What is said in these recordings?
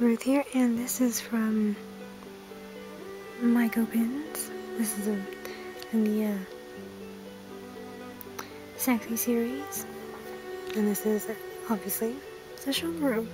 Ruth here, and this is from Maikopins. This is in the Sexy series, and this is obviously Sesshomaru.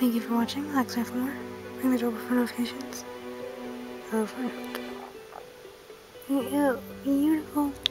Thank you for watching. Like, subscribe for more. Ring the doorbell for notifications. Over and out. Beautiful.